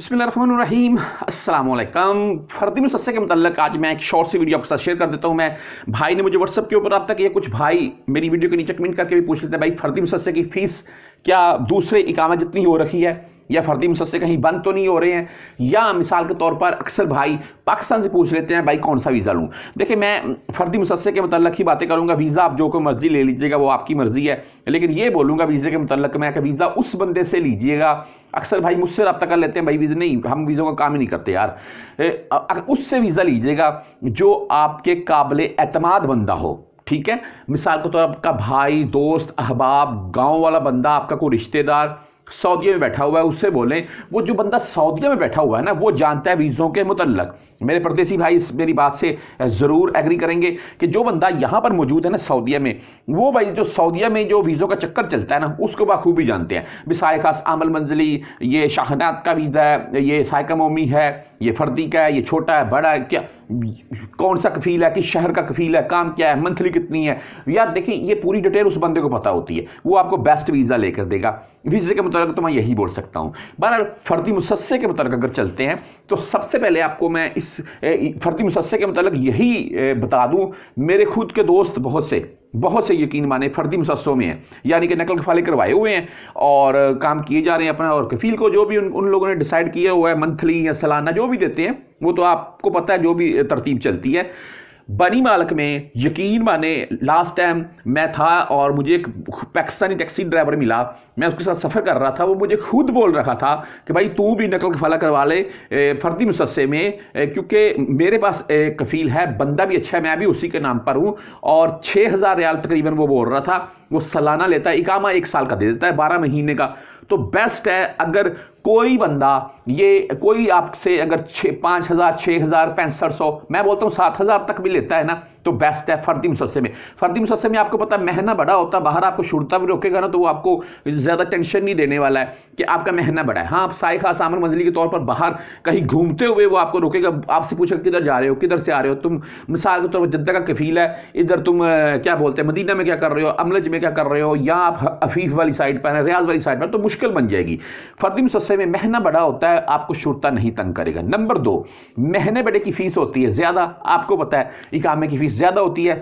बिस्मिल्लाहिर्रहमानिर्रहीम, अस्सलाम वालेकुम। फर्दी मसस्से के मतलब आज मैं एक शॉर्ट सी वीडियो आपके साथ शेयर कर देता हूं। मैं भाई ने मुझे व्हाट्सअप के ऊपर रब्ता किया, कुछ भाई मेरी वीडियो के नीचे कमेंट करके भी पूछ लेते हैं भाई फर्दी मसस्से की फ़ीस क्या दूसरे इकामा जितनी हो रखी है या फर्दी मसस्से कहीं बंद तो नहीं हो रहे हैं, या मिसाल के तौर पर अक्सर भाई पाकिस्तान से पूछ लेते हैं भाई कौन सा वीज़ा लूँ। देखिए, मैं फर्दी मसस्से के मतलब ही बातें करूँगा, वीज़ा आप जो को मर्ज़ी ले लीजिएगा वो आपकी मर्ज़ी है, लेकिन ये बोलूँगा वीज़े के मतलब मैं कि वीज़ा उस बंदे से लीजिएगा। अक्सर भाई मुझसे रब्ता कर लेते हैं भाई वीज़ा नहीं, हम वीज़ों का काम ही नहीं करते यार। उससे वीज़ा लीजिएगा जो आपके काबिल एतमाद बंदा हो, ठीक है। मिसाल के तौर पर आपका भाई, दोस्त, अहबाब, गाँव वाला बंदा, आपका कोई रिश्तेदार सऊदीया में बैठा हुआ है, उससे बोलें। वो जो बंदा सऊदीया में बैठा हुआ है ना, वो जानता है वीज़ों के मुतल्लक। मेरे परदेसी भाई इस मेरी बात से ज़रूर एग्री करेंगे कि जो बंदा यहाँ पर मौजूद है ना सऊदीया में, वो भाई जो सऊदीया में जो वीज़ों का चक्कर चलता है ना, उसको बखूबी जानते हैं। मिसाल खास आमल मंजिली, ये शाहनात का वीज़ा है, ये सायका मोमी है, ये फर्दी का है, ये छोटा है, बड़ा है, क्या कौन सा कफ़ील है, किस शहर का कफ़ील है, काम क्या है, मंथली कितनी है। यार देखिए, ये पूरी डिटेल उस बंदे को पता होती है, वो आपको बेस्ट वीज़ा लेकर देगा। वीज़े के मुताबिक तो मैं यही बोल सकता हूँ। बहरहाल फर्दी मसस्से के मुताबिक अगर चलते हैं तो सबसे पहले आपको मैं इस फर्दी मसस्से के मुताबिक यही बता दूँ, मेरे खुद के दोस्त बहुत से यकीन माने फर्दी मसस्सों में हैं, यानी कि नकल कफाले करवाए हुए हैं और काम किए जा रहे हैं अपना, और कफील को जो भी उन लोगों ने डिसाइड किया हुआ है मंथली या सालाना जो भी देते हैं, वो तो आपको पता है जो भी तरतीब चलती है। बनी मालक में यकीन माने लास्ट टाइम मैं था और मुझे एक पाकिस्तानी टैक्सी ड्राइवर मिला, मैं उसके साथ सफ़र कर रहा था, वो मुझे खुद बोल रहा था कि भाई तू भी नकल कफाला करवा ले फर्दी मसस्से में, क्योंकि मेरे पास कफ़ील है, बंदा भी अच्छा है, मैं भी उसी के नाम पर हूँ। और 6,000 रियाल तकरीबन वो बोल रहा था, वो सालाना लेता है, इकामा 1 साल का दे देता है, 12 महीने का। तो बेस्ट है अगर कोई बंदा ये कोई आपसे अगर 5,000, 6,000, 6,500, मैं बोलता हूँ 7,000 तक भी लेता है ना, तो बेस्ट है फर्दी मसस्से में। फर्दी मसस्से में आपको पता है महना बड़ा होता है, बाहर आपको शुरता भी रोकेगा ना, तो वो आपको ज़्यादा टेंशन नहीं देने वाला है कि आपका महना बड़ा है। हाँ, आप साई खास आमर मंजिली के तौर पर बाहर कहीं घूमते हुए वो आपको रोकेगा, आपसे पूछेगा किधर जा रहे हो, किधर से आ रहे हो तुम। मिसाल के तौर पर जद्दा का कफ़ील है, इधर तुम क्या बोलते हैं मदीना में क्या कर रहे हो, अमलज में क्या कर रहे हो, या आप अफीफ वाली साइड पर हैं, रियाज वाली साइड पर, तो मुश्किल बन जाएगी। फर्दी मसस्से में महना बड़ा होता है, आपको शुरता नहीं तंग करेगा। नंबर 2, महने बड़े की फ़ीस होती है ज़्यादा, आपको पता है इकामे की फ़ीस ज़्यादा होती है,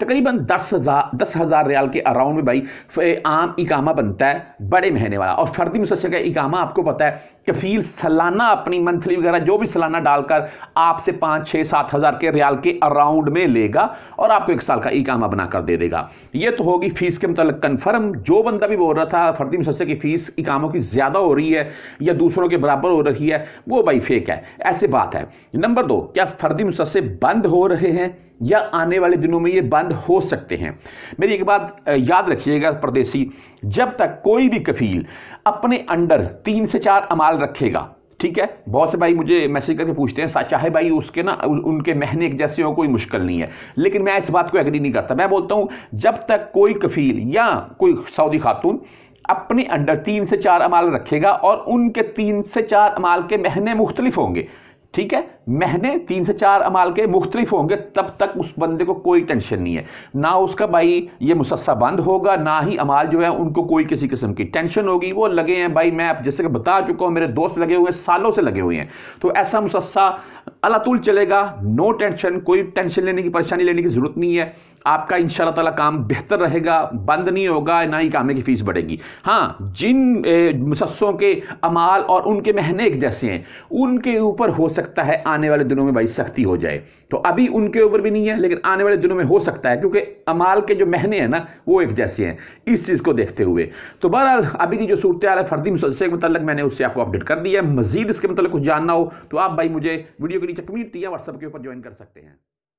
तकरीबन 10,000 रियाल के अराउंड में भाई आम इकामा बनता है बड़े महीने वाला। और फर्दी मसस्से का इकामा आपको पता है कफ़ील सालाना अपनी मंथली वगैरह जो भी सालाना डालकर आपसे 5,000, 6,000, 7,000 के रियाल के अराउंड में लेगा और आपको 1 साल का इकामा बनाकर दे देगा। ये तो होगी फ़ीस के मतलब कन्फर्म। जो बंदा भी बोल रहा था फर्दी मसस्से की फ़ीस इकामों की ज़्यादा हो रही है या दूसरों के बराबर हो रही है, वो भाई फेक है, ऐसे बात है। नंबर 2, क्या फर्दी मसस्से बंद हो रहे हैं या आने वाले दिनों में ये बंद हो सकते हैं? मेरी एक बात याद रखिएगा परदेसी, जब तक कोई भी कफ़ील अपने अंडर 3 से 4 अमाल रखेगा, ठीक है। बहुत से भाई मुझे मैसेज करके पूछते हैं चाहे भाई उसके ना उनके महीने एक जैसे हो, कोई मुश्किल नहीं है, लेकिन मैं इस बात को एग्री नहीं करता। मैं बोलता हूँ जब तक कोई कफ़ील या कोई सऊदी खातून अपने अंडर 3 से 4 अमाल रखेगा और उनके 3 से 4 अमाल के महीने मुख्तलिफ होंगे, ठीक है, महीने 3 से 4 अमाल के मुख्तलिफ होंगे, तब तक उस बंदे को कोई टेंशन नहीं है, ना उसका भाई ये मुसस्सा बंद होगा, ना ही अमाल जो है उनको कोई किसी किस्म की टेंशन होगी। वो लगे हैं भाई, मैं आप जैसे कि बता चुका हूँ, मेरे दोस्त लगे हुए हैं, सालों से लगे हुए हैं, तो ऐसा मुसस्सा अलातुल चलेगा, नो टेंशन, कोई टेंशन लेने की, परेशानी लेने की ज़रूरत नहीं है। आपका इंशाल्लाह ताला काम बेहतर रहेगा, बंद नहीं होगा, ना ही कामे की फ़ीस बढ़ेगी। हाँ, जिन मुसस्सों के अमाल और उनके महीने एक जैसे हैं, उनके ऊपर हो सकता है आने वाले दिनों में भाई सख्ती हो जाए, तो अभी उनके ऊपर भी नहीं है, लेकिन आने वाले दिनों में हो सकता है, क्योंकि अमाल के जो महीने हैं ना वो एक जैसे हैं, इस चीज़ को देखते हुए। तो बहरहाल अभी की जो सूरत हाल है फर्दी मसस्से के मतलब मैंने उससे आपको अपडेट कर दिया है। मज़ीद इसके मतलब कुछ जानना हो तो आप भाई मुझे वीडियो के नीचे कम्युनिटी या व्हाट्सएप के ऊपर ज्वाइन कर सकते हैं।